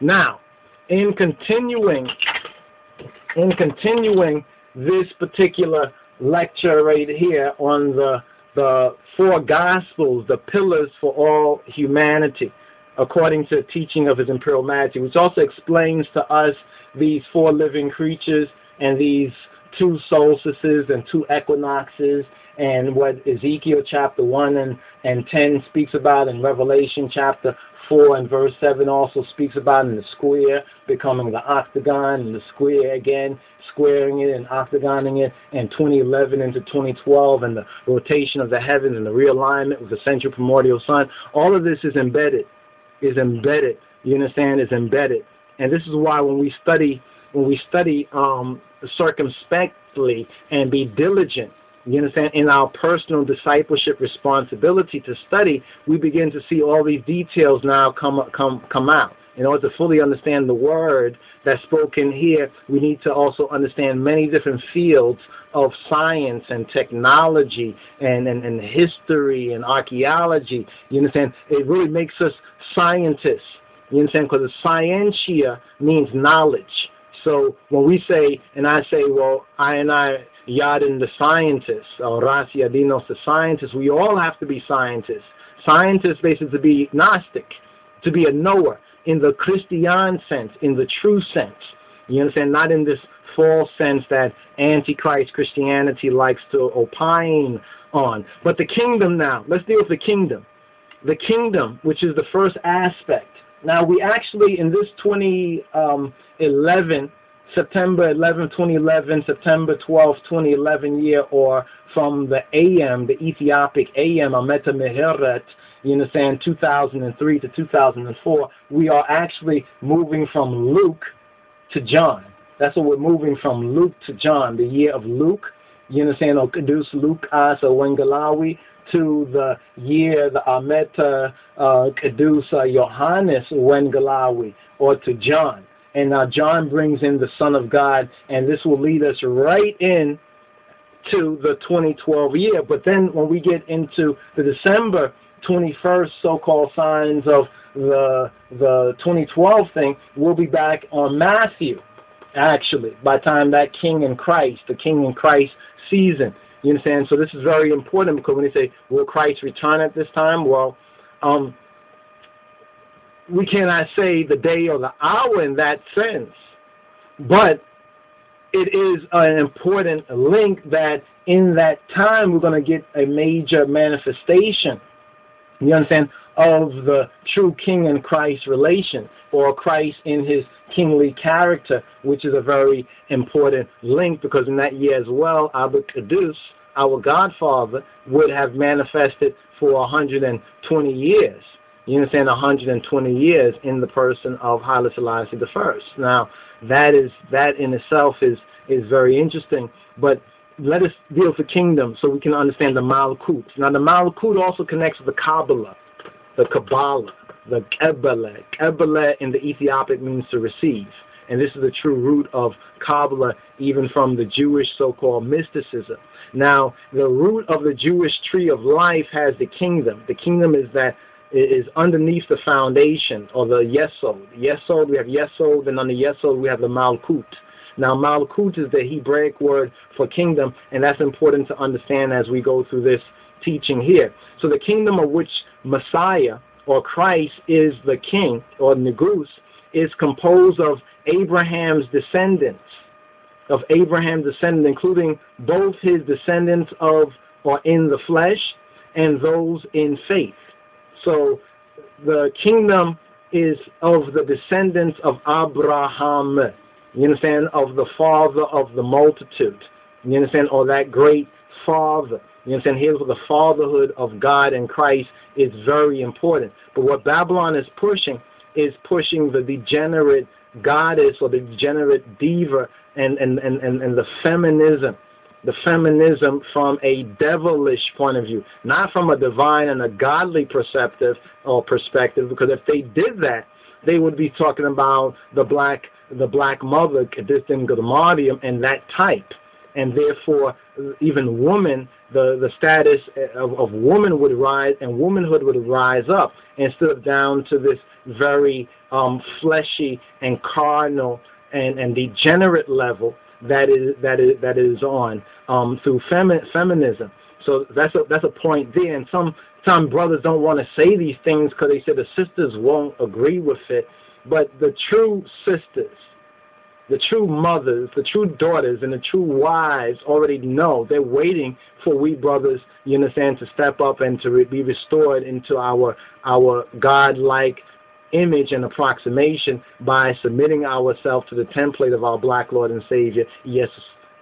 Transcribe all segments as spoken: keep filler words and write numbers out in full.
Now, in continuing, in continuing this particular lecture right here on the the four Gospels, the pillars for all humanity, according to the teaching of His Imperial Majesty, which also explains to us these four living creatures and these two solstices and two equinoxes and what Ezekiel chapter one and, and ten speaks about, and Revelation chapter four and verse seven also speaks about, in the square becoming the octagon, and the square again squaring it and octagoning it, and twenty eleven into twenty twelve, and the rotation of the heavens and the realignment with the central primordial sun. All of this is embedded, is embedded, you understand, is embedded. And this is why when we study, when we study um, circumspectly and be diligent, you understand, in our personal discipleship responsibility to study, we begin to see all these details now come come come out. In order to fully understand the word that's spoken here, we need to also understand many different fields of science and technology and, and, and history and archaeology. You understand? It really makes us scientists. You understand? Because scientia means knowledge. So when we say, and I say, well, I and I, Yadin the scientist, or Ras Iadinos the scientist, we all have to be scientists. Scientists basically to be Gnostic, to be a knower, in the Christian sense, in the true sense. You understand? Not in this false sense that Antichrist Christianity likes to opine on. But the kingdom now, let's deal with the kingdom. The kingdom, which is the first aspect. Now, we actually, in this twenty eleven, September eleventh, twenty eleven, September twelfth, twenty eleven year, or from the A M, the Ethiopic A M, Ameta Meheret, you understand, two thousand three to two thousand four, we are actually moving from Luke to John. That's what we're moving from, Luke to John, the year of Luke, you understand, or Kiddus Lukas, or Wengelawi, to the year, the Ameta uh, Kiddus Yohannes Wengelawi, or to John. And now John brings in the Son of God, and this will lead us right in to the twenty twelve year. But then when we get into the December twenty-first so-called signs of the, the twenty twelve thing, we'll be back on Matthew, actually, by the time that King in Christ, the King in Christ season. You understand? So this is very important, because when they say, will Christ return at this time? Well, um, we cannot say the day or the hour in that sense, but it is an important link that in that time we're going to get a major manifestation, you understand, of the true King and Christ relation, or Christ in his kingly character, which is a very important link, because in that year as well, Abba Caduce, our Godfather, would have manifested for one hundred twenty years. You understand, one hundred twenty years in the person of Haile Selassie I. Now, that is that in itself is is very interesting. But let us deal with the kingdom so we can understand the Malakut. Now, the Malakut also connects with the Kabbalah, the Kabbalah, the Ebele. Ebele in the Ethiopic means to receive. And this is the true root of Kabbalah, even from the Jewish so-called mysticism. Now, the root of the Jewish tree of life has the kingdom. The kingdom is that it is underneath the foundation, or the Yesod. Yesod, we have Yesod, and under Yesod we have the Malakut. Now, Malakut is the Hebraic word for kingdom, and that's important to understand as we go through this teaching here. So the kingdom of which Messiah, or Christ, is the king, or Negus, is composed of Abraham's descendants, of Abraham's descendants, including both his descendants of, or in the flesh, and those in faith. So the kingdom is of the descendants of Abraham, you understand, of the father of the multitude, you understand, or that great father, you understand. Here's where the fatherhood of God and Christ is very important. But what Babylon is pushing is pushing the degenerate goddess, or the degenerate diva, and, and, and, and, and the feminism. The feminism from a devilish point of view, not from a divine and a godly perceptive or perspective, because if they did that, they would be talking about the black, the black mother, Kaddithin Gilmarium, and that type. and therefore even woman, the, the status of, of woman would rise, and womanhood would rise up instead of down to this very um, fleshy and carnal and, and degenerate level that is that is that is on um, through femi feminism. So that's a that's a point there, and some some brothers don't want to say these things because they said the sisters won't agree with it. But the true sisters, the true mothers, the true daughters, and the true wives already know. They're waiting for we brothers, you understand, to step up and to re be restored into our our God-like image and approximation by submitting ourselves to the template of our black Lord and Savior, Yesus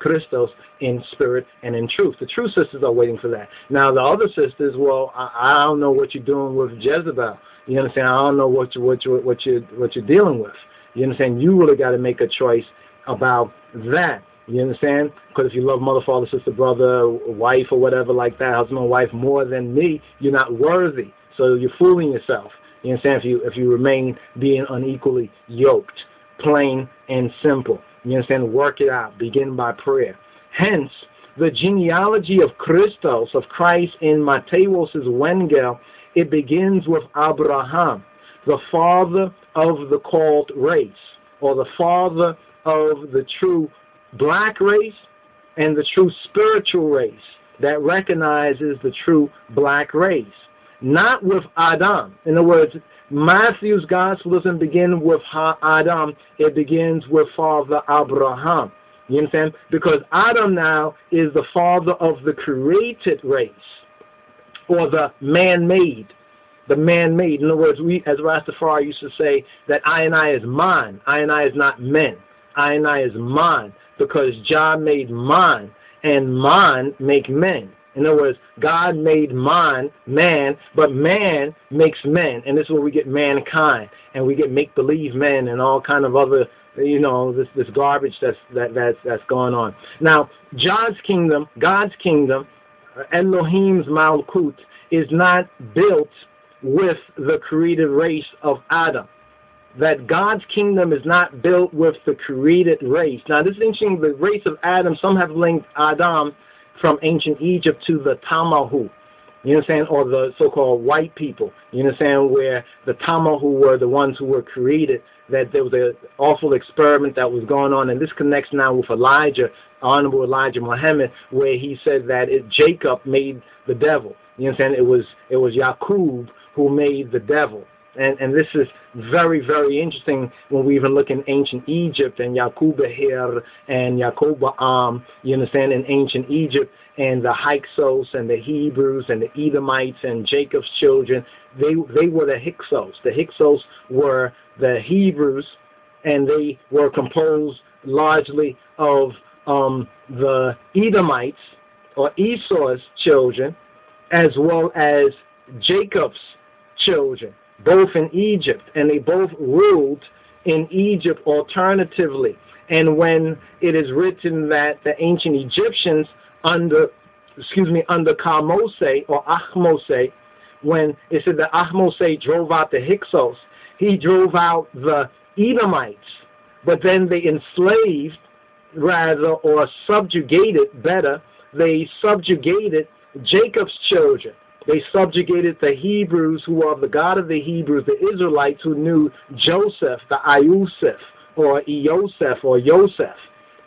Christos, in spirit and in truth. The true sisters are waiting for that. Now, the other sisters, well, I, I don't know what you're doing with Jezebel. You understand? I don't know what you what you what you what you're dealing with. You understand? You really got to make a choice about that. You understand? Because if you love mother, father, sister, brother, wife, or whatever like that, husband or wife more than me, you're not worthy. So you're fooling yourself. You understand? If you if you remain being unequally yoked, plain and simple. You understand? Work it out. Begin by prayer. Hence, the genealogy of Christos, of Christ, in Mateos' Wengel, it begins with Abraham, the father of the called race, or the father of the true black race and the true spiritual race that recognizes the true black race. Not with Adam. In other words, Matthew's gospel doesn't begin with Ha-Adam. It begins with Father Abraham. You understand? Because Adam now is the father of the created race, or the man-made, the man-made. In other words, we, as Rastafari used to say, that I and I is mine. I and I is not men. I and I is mine, because Jah made mine, and mine make men. In other words, God made man, man, but man makes men, and this is where we get mankind, and we get make-believe men and all kind of other, you know, this this garbage that's that that's that's going on. Now, Jah's kingdom, God's kingdom, Elohim's Malakut, is not built with the created race of Adam. That God's kingdom is not built with the created race. Now, this is interesting. The race of Adam, some have linked Adam from ancient Egypt to the Tamahu, you know what I'm saying, or the so-called white people, you know what I'm saying, where the Tamahu were the ones who were created, that there was an awful experiment that was going on, and this connects now with Elijah, Honorable Elijah Muhammad, where he said that it, Jacob made the devil, you know what I'm saying, it was, it was Yaqub who made the devil. And, and this is very, very interesting when we even look in ancient Egypt and Yaqub here and Yaqub Am, you understand, in ancient Egypt, and the Hyksos and the Hebrews and the Edomites and Jacob's children, they, they were the Hyksos. The Hyksos were the Hebrews, and they were composed largely of um, the Edomites, or Esau's children, as well as Jacob's children, both in Egypt, and they both ruled in Egypt alternatively. And when it is written that the ancient Egyptians under, excuse me, under Kamosai or Ahmose, when it said that Ahmose drove out the Hyksos, he drove out the Edomites, but then they enslaved, rather, or subjugated, better, they subjugated Jacob's children. They subjugated the Hebrews, who are the God of the Hebrews, the Israelites, who knew Joseph, the Iusef, or Ioseph, or Yosef.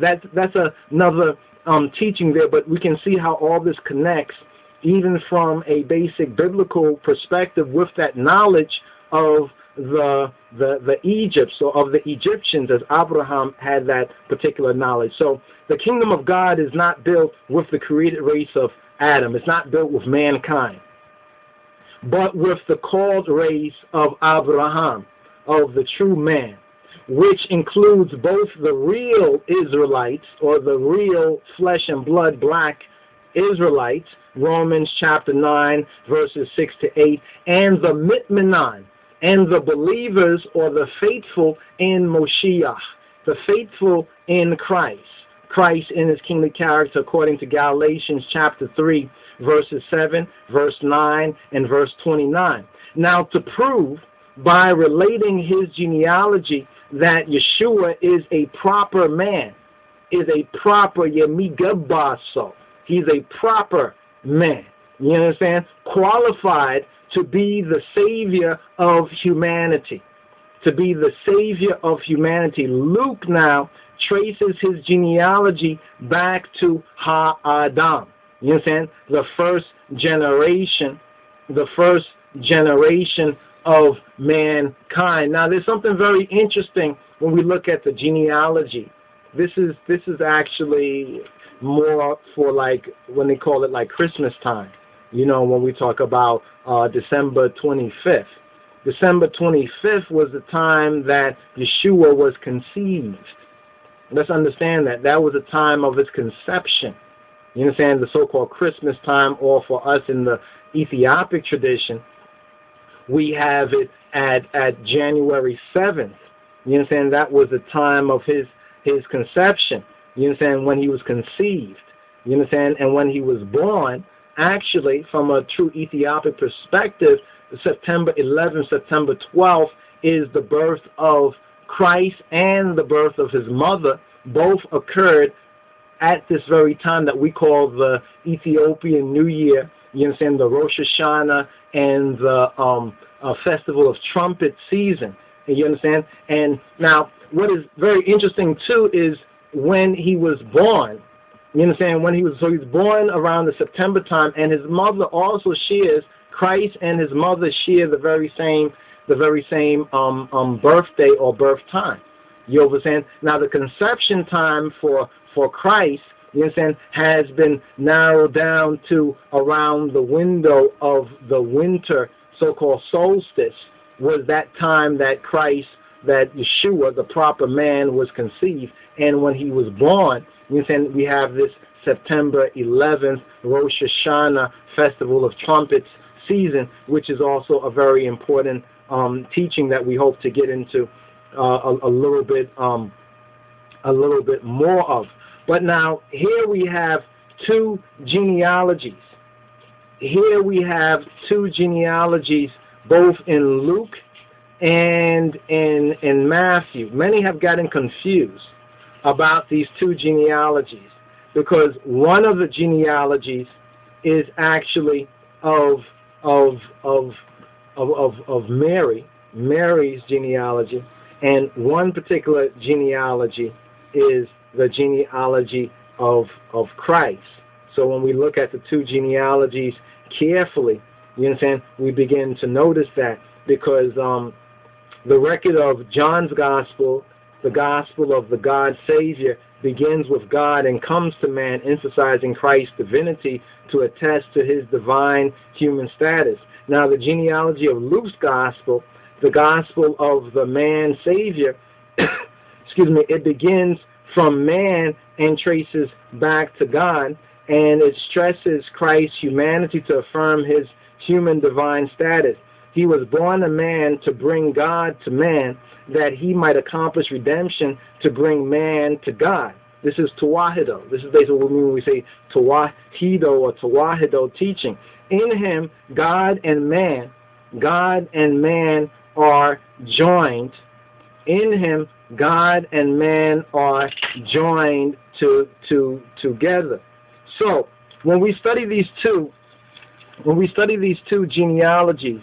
That, that's another um, teaching there, but we can see how all this connects, even from a basic biblical perspective, with that knowledge of the, the, the Egypt, so of the Egyptians, as Abraham had that particular knowledge. So the kingdom of God is not built with the created race of Adam. It's not built with mankind, but with the called race of Abraham, of the true man, which includes both the real Israelites, or the real flesh and blood black Israelites, Romans chapter nine, verses six to eight, and the Mitmanan, and the believers, or the faithful in Moshiach, the faithful in Christ. Christ in his kingly character, according to Galatians chapter three, verses seven, verse nine, and verse twenty-nine. Now, to prove by relating his genealogy that Yeshua is a proper man, is a proper yamiga basso. He's a proper man. You understand? Qualified to be the savior of humanity. To be the savior of humanity. Luke now traces his genealogy back to Ha-Adam. You understand? The first generation, the first generation of mankind. Now, there's something very interesting when we look at the genealogy. This is this is actually more for like when they call it like Christmas time. You know, when we talk about uh, December twenty-fifth. December twenty-fifth was the time that Yeshua was conceived. Let's understand that. That was the time of his conception. You understand? The so-called Christmas time, or for us in the Ethiopic tradition, we have it at, at January seventh. You understand? That was the time of his, his conception. You understand? When he was conceived. You understand? And when he was born, actually, from a true Ethiopic perspective, September eleventh, September twelfth is the birth of Christ and the birth of his mother. Both occurred at this very time that we call the Ethiopian New Year, you understand, the Rosh Hashanah and the um, uh, Festival of Trumpet season, you understand? And now, what is very interesting, too, is when he was born, you understand, when he was, so he was born around the September time, and his mother also shares, Christ and his mother share the very same, the very same um, um, birthday or birth time, you understand? Now, the conception time for for Christ, you understand, has been narrowed down to around the window of the winter, so-called solstice, was that time that Christ, that Yeshua, the proper man, was conceived. And when he was born, you understand, we have this September eleventh Rosh Hashanah Festival of Trumpets season, which is also a very important um, teaching that we hope to get into uh, a, a little bit, um, a little bit more of. But now, here we have two genealogies. Here we have two genealogies, both in Luke and in, in Matthew. Many have gotten confused about these two genealogies, because one of the genealogies is actually of, of, of, of, of, of Mary, Mary's genealogy, and one particular genealogy is the genealogy of of Christ. So when we look at the two genealogies carefully, you understand, we begin to notice that, because um, the record of John's gospel, the gospel of the God Savior, begins with God and comes to man, emphasizing Christ's divinity to attest to his divine human status. Now, the genealogy of Luke's gospel, the gospel of the man Savior, excuse me, it begins from man and traces back to God, and it stresses Christ's humanity to affirm his human divine status. He was born a man to bring God to man, that he might accomplish redemption to bring man to God. This is Tawahido. This is basically what we mean when we say Tawahido or Tawahido teaching. In him, God and man, God and man are joined. In him, God and man are joined to, to together. So when we study these two, when we study these two genealogies,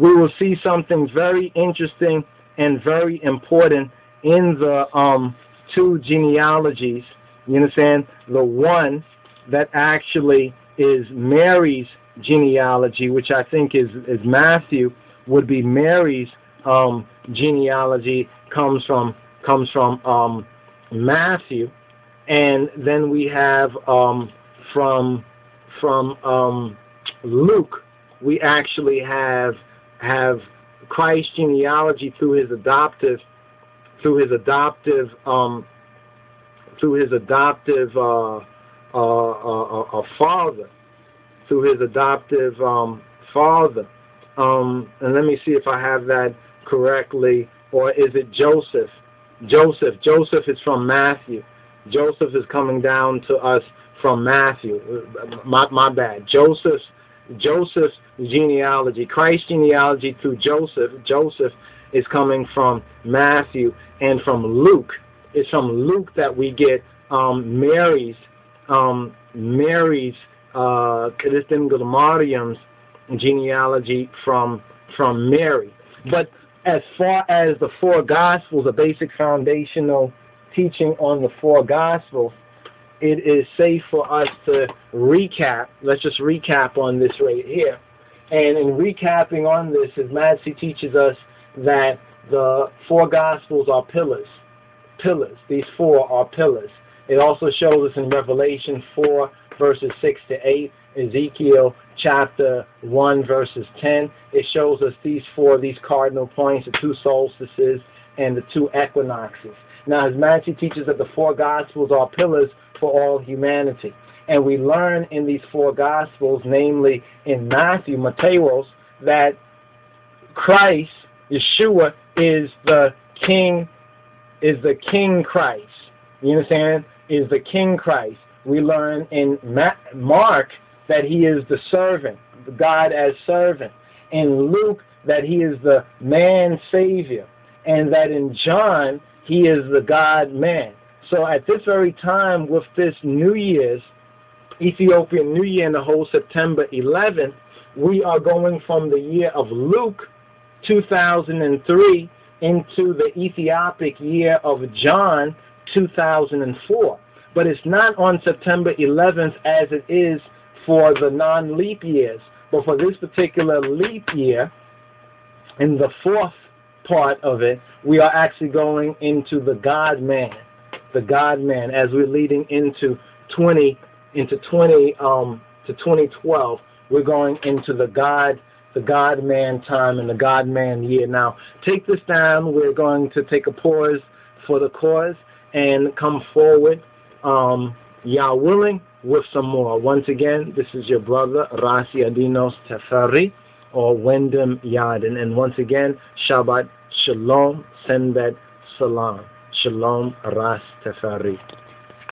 we will see something very interesting and very important in the um, two genealogies. You understand? The one that actually is Mary's genealogy, which I think is, is Matthew, would be Mary's um, genealogy. Comes from comes from um, Matthew, and then we have um, from from um, Luke. We actually have have Christ's genealogy through his adoptive through his adoptive um, through his adoptive uh, uh, uh, uh, father through his adoptive um, father. Um, and let me see if I have that correctly. Or is it Joseph? Joseph. Joseph is from Matthew. Joseph is coming down to us from Matthew. My, my bad. Joseph's, Joseph's genealogy, Christ's genealogy through Joseph, Joseph is coming from Matthew, and from Luke It's from Luke that we get um, Mary's, um, Mary's uh, Kaddithin Gilmarium's genealogy from from Mary. But as far as the four Gospels, a basic foundational teaching on the four Gospels, it is safe for us to recap. Let's just recap on this right here. And in recapping on this, His Majesty teaches us that the four Gospels are pillars. Pillars. These four are pillars. It also shows us in Revelation four, verses six to eight, Ezekiel chapter one, verses ten. It shows us these four, these cardinal points, the two solstices and the two equinoxes. Now, His Majesty teaches that the four Gospels are pillars for all humanity. And we learn in these four Gospels, namely in Matthew, Mateos, that Christ, Yeshua, is the King, is the King Christ. You understand? Is the King Christ. We learn in Ma Mark that He is the servant, God as servant. In Luke, that He is the man-savior. And that in John, He is the God-man. So at this very time, with this New Year's, Ethiopian New Year and the whole September eleventh, we are going from the year of Luke, two thousand three, into the Ethiopic year of John, two thousand four. But it's not on September eleventh as it is for the non-leap years. But for this particular leap year, in the fourth part of it, we are actually going into the God-man, the God-man, as we're leading into twenty, into twenty, um, to twenty twelve. We're going into the God, the God-man time and the God-man year. Now, take this time. We're going to take a pause for the cause and come forward, um, y'all willing, with some more. Once again, this is your brother, Ras Iadonis Tafari, or Wyndham Yadin. And once again, Shabbat Shalom, Senbet Salam. Shalom Ras Tafari.